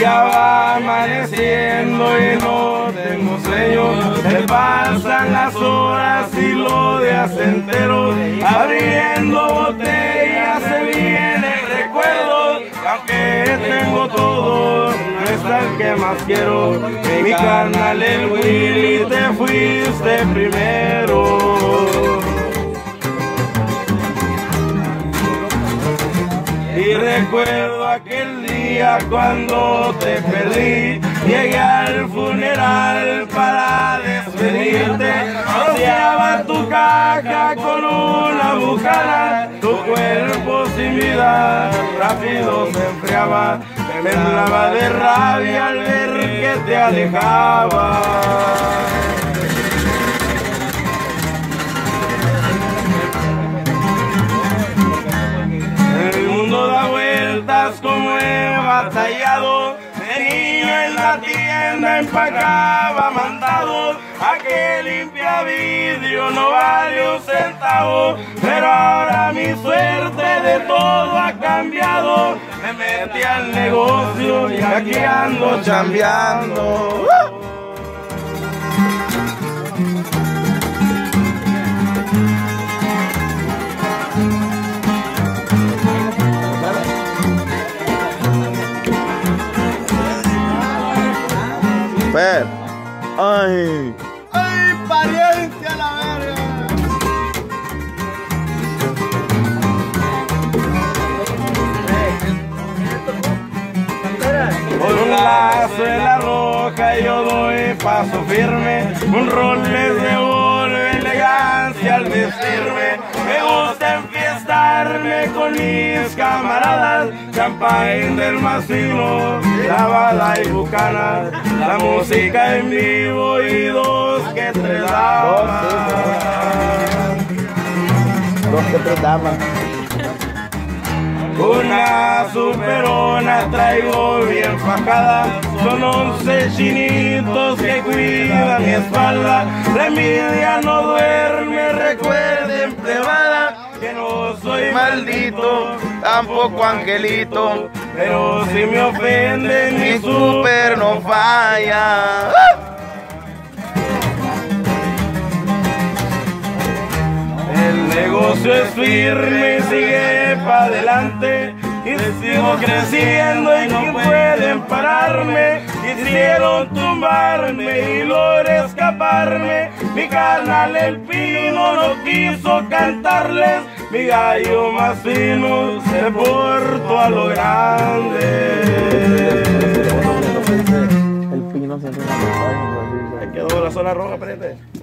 Ya va amaneciendo y no tengo sueño, se pasan las horas y lo de acentero, abriendo botellas se viene el recuerdo, aunque tengo todo, no es el que más quiero. Mi carnal el Willy, te fuiste primero. Y recuerdo aquel día cuando te perdí, llegué al funeral para despedirte, rociaba tu caja con una bujana, tu cuerpo sin vida rápido se enfriaba, me temblaba de rabia al ver que te alejaba. Como he batallado, de niño en la tienda empacaba mandado, aquel limpia vidrio no vale un centavo, pero ahora mi suerte de todo ha cambiado, me metí al negocio y aquí ando chambeando. Ver. ¡Ay! ¡Ay, pariente a la verga! Con la suela roja yo doy paso firme, un rol les devuelve elegancia al vestirme. Me gusta enfiestarme con mis camaradas, champagne del masivo, la bala y bucana, la música en vivo y dos que tres damas. Una superona traigo bien fajada, son 11 chinitos que cuidan mi espalda, la envidia no duerme, recuerden plebada, que no soy maldito, tampoco angelito, pero si me ofenden mi super no falla. El negocio es firme y sigue para adelante, y sigo creciendo y no pueden pararme, quisieron tumbarme y logré escaparme, mi carnal el Pino no quiso cantarles, mi gallo más fino se portó a lo grande. El Pino se quedó la zona roja, espérate.